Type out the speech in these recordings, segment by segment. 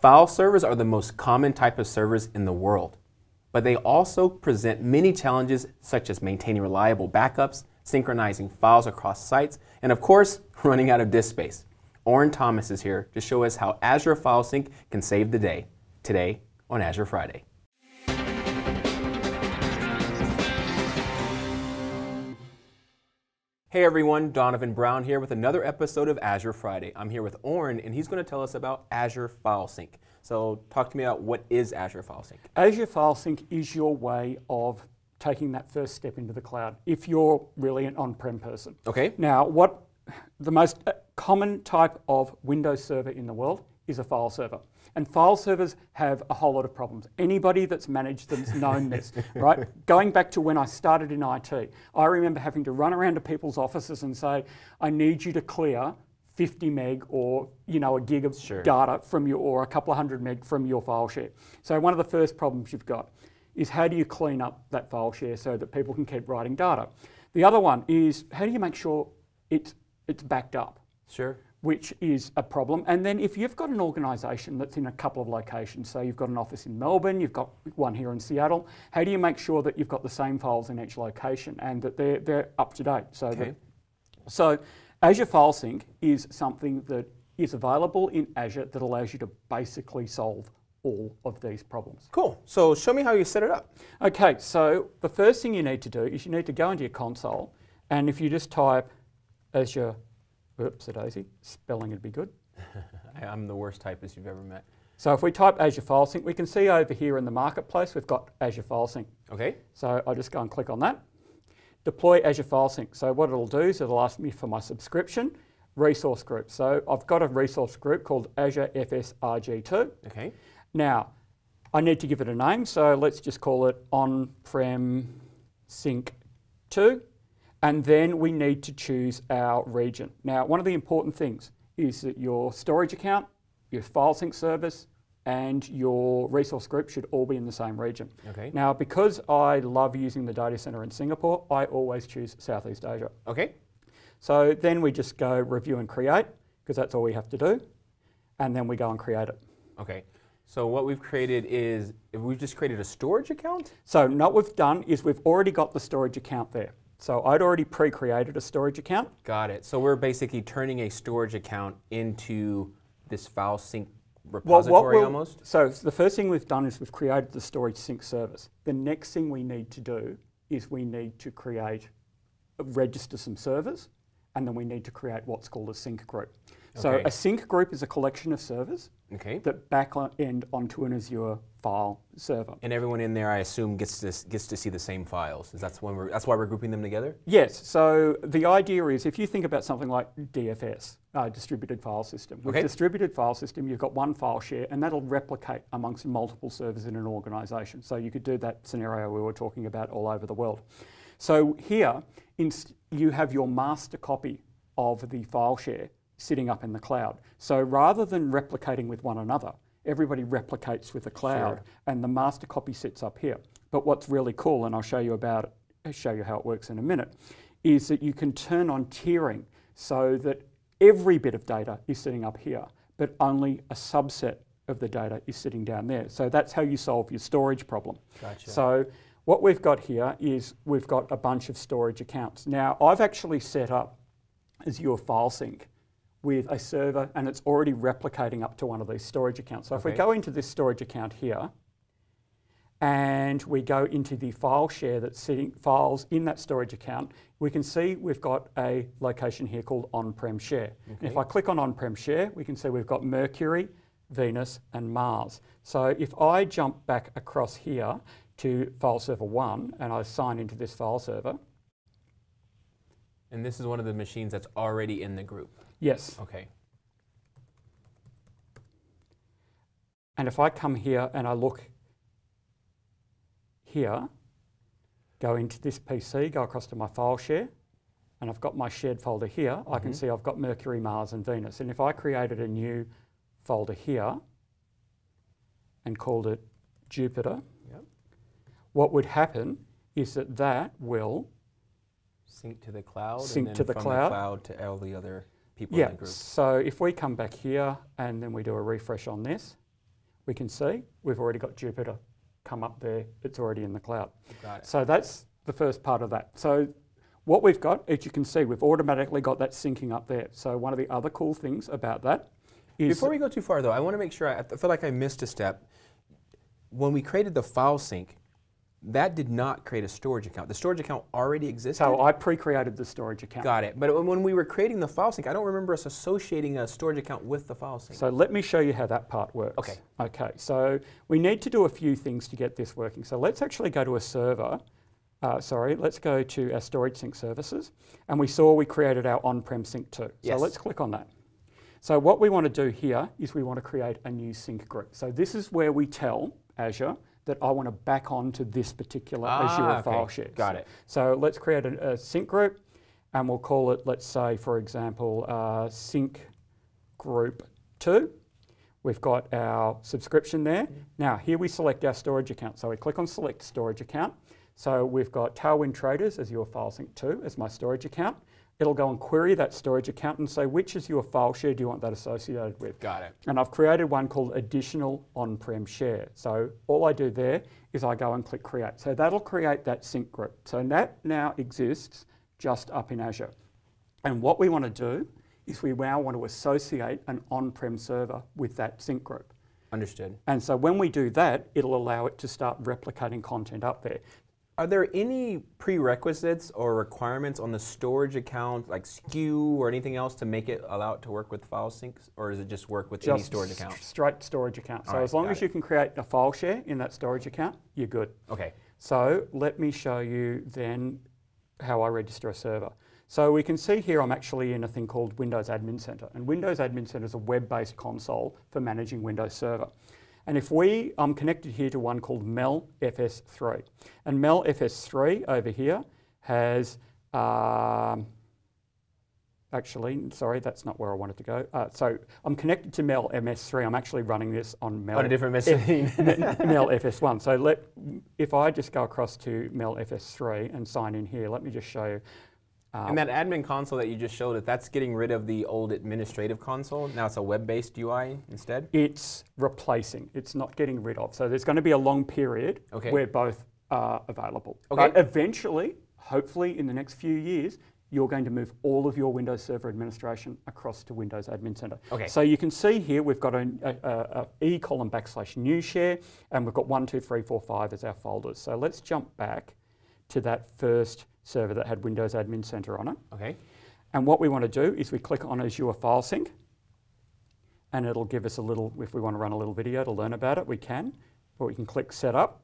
File servers are the most common type of servers in the world, but they also present many challenges such as maintaining reliable backups, synchronizing files across sites, and of course, running out of disk space. Orin Thomas is here to show us how Azure File Sync can save the day, today on Azure Friday. Hey everyone, Donovan Brown here with another episode of Azure Friday. I'm here with Orin and he's going to tell us about Azure File Sync. So talk to me about what is Azure File Sync. Azure File Sync is your way of taking that first step into the cloud if you're really an on-prem person. Okay. Now, what the most common type of Windows server in the world is a file server. And file servers have a whole lot of problems. Anybody that's managed them's known this, right? Going back to when I started in IT, I remember having to run around to people's offices and say, I need you to clear 50 meg or, you know, a gig of data from you, or a couple of hundred meg from your file share. So one of the first problems you've got is how do you clean up that file share so that people can keep writing data? The other one is how do you make sure it's backed up? Sure. Which is a problem. And then if you've got an organisation that's in a couple of locations, so you've got an office in Melbourne, you've got one here in Seattle, how do you make sure that you've got the same files in each location and that they're up to date? So, so Azure File Sync is something that is available in Azure that allows you to basically solve all of these problems. Cool. So show me how you set it up. Okay, so the first thing you need to do is you need to go into your console, and if you just type Azure Oops-a-daisy, spelling would be good. I'm the worst typist you've ever met. So if we type Azure File Sync, we can see over here in the marketplace we've got Azure File Sync. Okay. So I just go and click on that. Deploy Azure File Sync. So what it'll do is it'll ask me for my subscription resource group. So I've got a resource group called Azure FS RG2. Okay. Now I need to give it a name, so let's just call it On-Prem Sync 2. And then we need to choose our region. Now, one of the important things is that your storage account, your file sync service, and your resource group should all be in the same region. Okay. Now, because I love using the data center in Singapore, I always choose Southeast Asia. Okay. So then we just go review and create, because that's all we have to do, and then we go and create it. Okay. So what we've created is, we've just created a storage account? So what we've done is we've already got the storage account there. So I'd already pre-created a storage account. Got it. So we're basically turning a storage account into this file sync repository almost? So the first thing we've done is we've created the storage sync service. The next thing we need to do is we need to create, register some servers, and then we need to create what's called a sync group. So a sync group is a collection of servers that back end onto an Azure file server. And everyone in there, I assume, gets to see the same files. Is that when we're, that's why we're grouping them together? Yes. So the idea is, if you think about something like DFS, distributed file system. With distributed file system, you've got one file share, and that'll replicate amongst multiple servers in an organization. So you could do that scenario we were talking about all over the world. So here, you have your master copy of the file share sitting up in the cloud. So rather than replicating with one another, everybody replicates with the cloud, and the master copy sits up here. But what's really cool, and I'll show you about it, I'll show you how it works in a minute, is that you can turn on tiering so that every bit of data is sitting up here, but only a subset of the data is sitting down there. So that's how you solve your storage problem. Gotcha. So what we've got here is we've got a bunch of storage accounts. Now, I've actually set up Azure File Sync with a server, and it's already replicating up to one of these storage accounts. So if we go into this storage account here, and we go into the file share that's sitting, files in that storage account, we can see we've got a location here called on-prem share. And if I click on on-prem share, we can see we've got Mercury, Venus, and Mars. So if I jump back across here to file server 1, and I sign into this file server. And this is one of the machines that's already in the group. Yes. Okay. And if I come here and I look here, go into this PC, go across to my file share, and I've got my shared folder here, I can see I've got Mercury, Mars, and Venus. And if I created a new folder here and called it Jupiter, what would happen is that that will sync to the cloud, and then to the cloud. The cloud to all the other people in the group. So if we come back here and then we do a refresh on this, we can see we've already got Jupyter come up there. It's already in the cloud. Got it. So that's the first part of that. So what we've got, as you can see, we've automatically got that syncing up there. So one of the other cool things about that is... Before we go too far though, I want to make sure, I feel like I missed a step. When we created the file sync, that did not create a storage account. The storage account already existed. So I pre-created the storage account. Got it. But when we were creating the file sync, I don't remember us associating a storage account with the file sync. So let me show you how that part works. Okay. Okay, so we need to do a few things to get this working. So let's actually go to a server. Let's go to our storage sync services. And we saw we created our on-prem sync too. Yes. So let's click on that. So what we want to do here is we want to create a new sync group. So this is where we tell Azure that I want to back onto this particular Azure file share. Got it. So let's create a sync group, and we'll call it, let's say, for example, sync group 2. We've got our subscription there. Mm-hmm. Now here we select our storage account. So we click on select storage account. So we've got Tailwind Traders as your file sync 2 as my storage account. It'll go and query that storage account and say, which is your file share do you want that associated with? Got it. And I've created one called additional on-prem share. So all I do there is I go and click create. So that'll create that sync group. So that now exists just up in Azure. And what we want to do is we now want to associate an on-prem server with that sync group. Understood. And so when we do that, it'll allow it to start replicating content up there. Are there any prerequisites or requirements on the storage account, like SKU or anything else, to make it allow it to work with file syncs, or does it just work with any storage account? Straight storage account. So as long as you can create a file share in that storage account, you're good. Okay. So let me show you then how I register a server. So we can see here I'm actually in a thing called Windows Admin Center, and Windows Admin Center is a web-based console for managing Windows Server. And if I'm connected here to one called MEL FS3. And MEL FS3 over here has, that's not where I wanted to go. So I'm connected to MEL MS3. I'm actually running this on MEL. On a different machine. MEL FS1. So if I just go across to MEL FS3 and sign in here, let me just show you. And that admin console that you just showed, that's getting rid of the old administrative console. Now it's a web-based UI instead? It's replacing. It's not getting rid of. So there's going to be a long period where both are available. Okay. But eventually, hopefully in the next few years, you're going to move all of your Windows Server administration across to Windows Admin Center. Okay. So you can see here we've got a E:\new share, and we've got 1, 2, 3, 4, 5 as our folders. So let's jump back to that first server that had Windows Admin Center on it. Okay. And what we want to do is we click on Azure File Sync, and it'll give us a little, if we want to run a little video to learn about it, we can, but we can click Setup.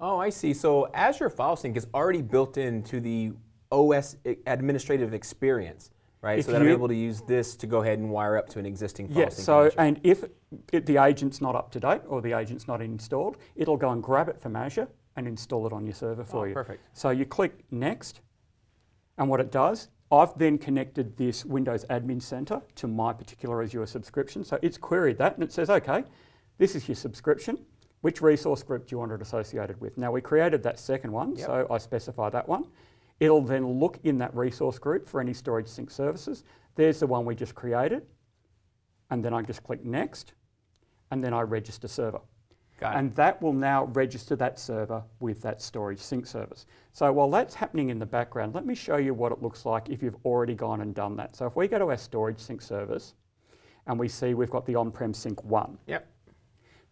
Oh, I see. So Azure File Sync is already built into the OS administrative experience, right? If so that I'm able to use this to go ahead and wire up to an existing file sync. Yes, so and if the agent's not up to date or the agent's not installed, it'll go and grab it from Azure and install it on your server for you. Perfect. So you click Next, and what it does, I've then connected this Windows Admin Center to my particular Azure subscription. So it's queried that, and it says, okay, this is your subscription. Which resource group do you want it associated with? Now, we created that second one, so I specify that one. It'll then look in that resource group for any storage sync services. There's the one we just created, and then I just click Next, and then I register server. And that will now register that server with that storage sync service. So while that's happening in the background, let me show you what it looks like if you've already gone and done that. So if we go to our storage sync service, and we see we've got the on-prem sync 1. Yep.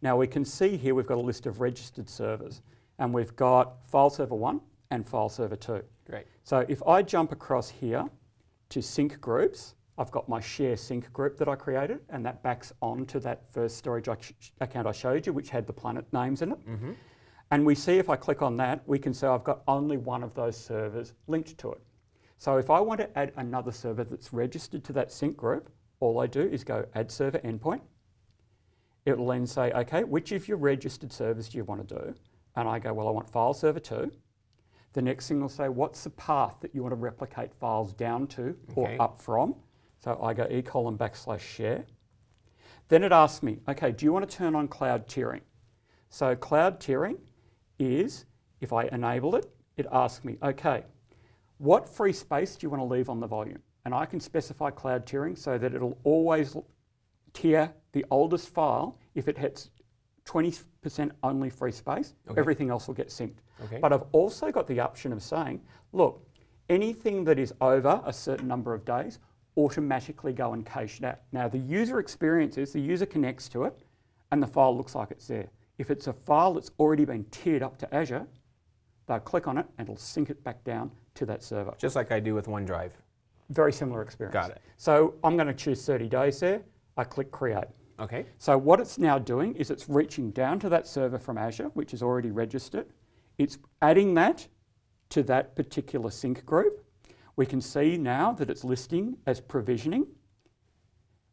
Now we can see here we've got a list of registered servers, and we've got file server 1 and file server 2. Great. So if I jump across here to sync groups, I've got my share sync group that I created, and that backs onto that first storage account I showed you, which had the planet names in it. Mm-hmm. And we see if I click on that, we can say I've got only one of those servers linked to it. So if I want to add another server that's registered to that sync group, all I do is go add server endpoint. It will then say, okay, which of your registered servers do you want to do? And I go, well, I want file server 2. The next thing will say, what's the path that you want to replicate files down to or up from? So I go E:\share. Then it asks me, okay, do you want to turn on cloud tiering? So cloud tiering is, if I enable it, it asks me, okay, what free space do you want to leave on the volume? And I can specify cloud tiering so that it'll always tier the oldest file if it hits 20% only free space, everything else will get synced. But I've also got the option of saying, look, anything that is over a certain number of days automatically go and cache that. Now the user experience is the user connects to it and the file looks like it's there. If it's a file that's already been tiered up to Azure, they'll click on it and it'll sync it back down to that server. Just like I do with OneDrive. Very similar experience. Got it. So I'm going to choose 30 days there. I click create. Okay. So what it's now doing is it's reaching down to that server from Azure, which is already registered. It's adding that to that particular sync group. We can see now that it's listing as provisioning.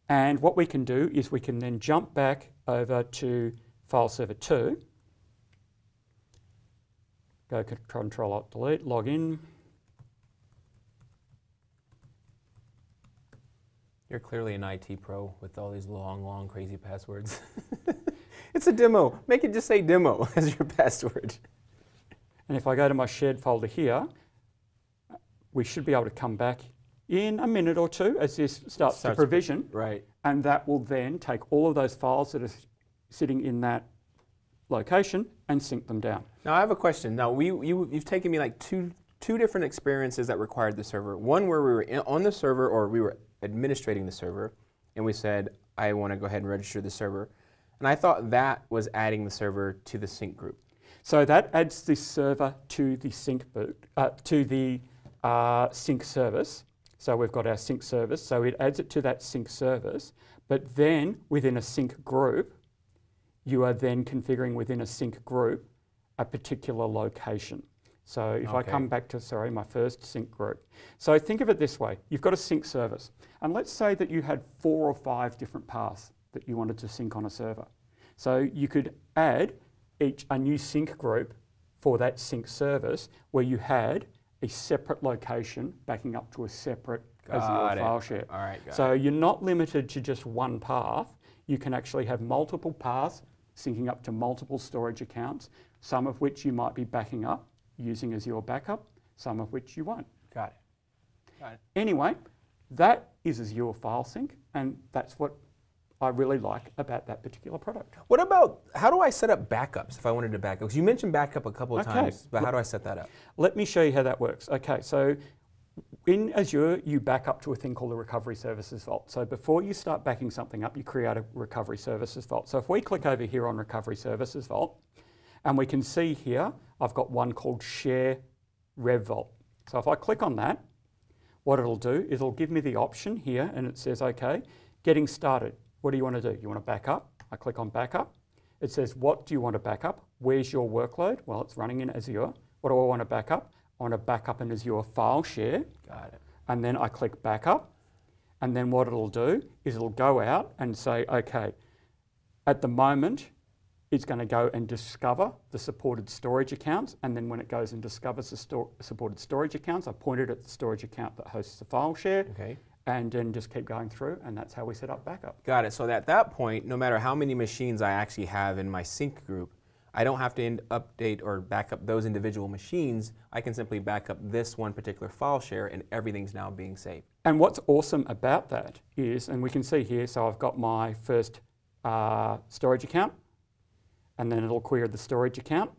And what we can do is we can then jump back over to File Server 2. Go Control-Alt-Delete, log in. You're clearly an IT pro with all these long, long, crazy passwords. It's a demo. Make it just say demo as your password. And if I go to my shared folder here, we should be able to come back in a minute or two as this starts to provision. Right. And that will then take all of those files that are sitting in that location and sync them down. Now I have a question. Now you've taken me like two different experiences that required the server. One where we were on the server or we were administrating the server and we said, I want to go ahead and register the server. And I thought that was adding the server to the sync group. So that adds the server to the sync service. So we've got our sync service. So it adds it to that sync service. But then within a sync group, you are then configuring within a sync group a particular location. So if I come back to, sorry, my first sync group. So think of it this way. You've got a sync service. And let's say that you had 4 or 5 different paths that you wanted to sync on a server. So you could add a new sync group for that sync service where you had a separate location backing up to a separate Azure file share. All right, so you're not limited to just one path. You can actually have multiple paths syncing up to multiple storage accounts, some of which you might be backing up using as your backup, some of which you won't. Got it. Got it. Anyway, that is Azure File Sync, and that's what I really like about that particular product. What about, how do I set up backups if I wanted to backup? Because you mentioned backup a couple of times, but how do I set that up? Let me show you how that works. Okay, so in Azure, you back up to a thing called the Recovery Services Vault. So before you start backing something up, you create a Recovery Services Vault. So if we click over here on Recovery Services Vault, and we can see here, I've got one called Share Rev Vault. So if I click on that, what it'll do is it'll give me the option here, and it says, okay, getting started. What do you want to do? You want to back up? I click on backup. It says, what do you want to back up? Where's your workload? Well, it's running in Azure. What do I want to back up? I want to back up in Azure File Share. Got it. And then I click backup. And then what it'll do is it'll go out and say, okay, at the moment, it's going to go and discover the supported storage accounts, and then when it goes and discovers the supported storage accounts, I point it at the storage account that hosts the file share, and then just keep going through, and that's how we set up backup. Got it. So at that point, no matter how many machines I actually have in my sync group, I don't have to update or back up those individual machines. I can simply back up this one particular file share, and everything's now being saved. And what's awesome about that is, and we can see here, so I've got my first storage account, and then it'll query the storage account,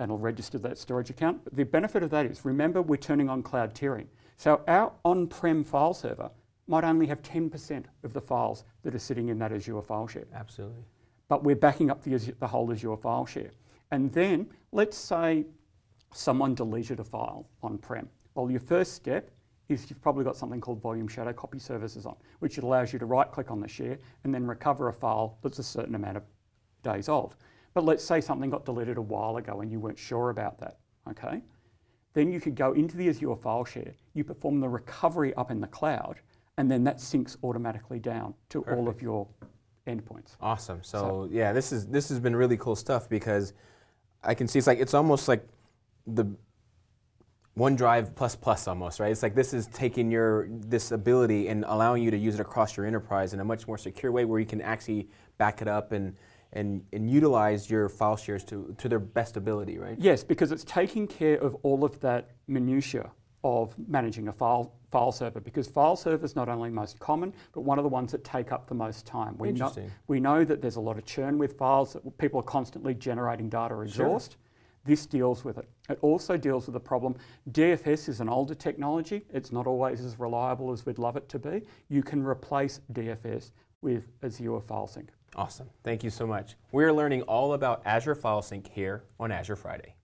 and it'll register that storage account. But the benefit of that is, remember, we're turning on cloud tiering. So our on-prem file server might only have 10% of the files that are sitting in that Azure file share. Absolutely. But we're backing up the whole Azure file share. And then, let's say someone deleted a file on-prem. Well, your first step is you've probably got something called volume shadow copy services on, which allows you to right-click on the share and then recover a file that's a certain amount of days old. But let's say something got deleted a while ago and you weren't sure about that, okay? Then you could go into the Azure file share, you perform the recovery up in the cloud, and then that syncs automatically down to all of your endpoints. Awesome. So yeah, this has been really cool stuff because I can see it's almost like the OneDrive plus almost, right? It's like this is taking this ability and allowing you to use it across your enterprise in a much more secure way where you can actually back it up and utilize your file shares to their best ability, right? Yes, because it's taking care of all of that minutiae of managing a file server, because file servers not only most common, but one of the ones that take up the most time. We know that there's a lot of churn with files, that people are constantly generating data exhaust. Sure. This deals with it. It also deals with the problem. DFS is an older technology. It's not always as reliable as we'd love it to be. You can replace DFS with Azure File Sync. Awesome. Thank you so much. We're learning all about Azure File Sync here on Azure Friday.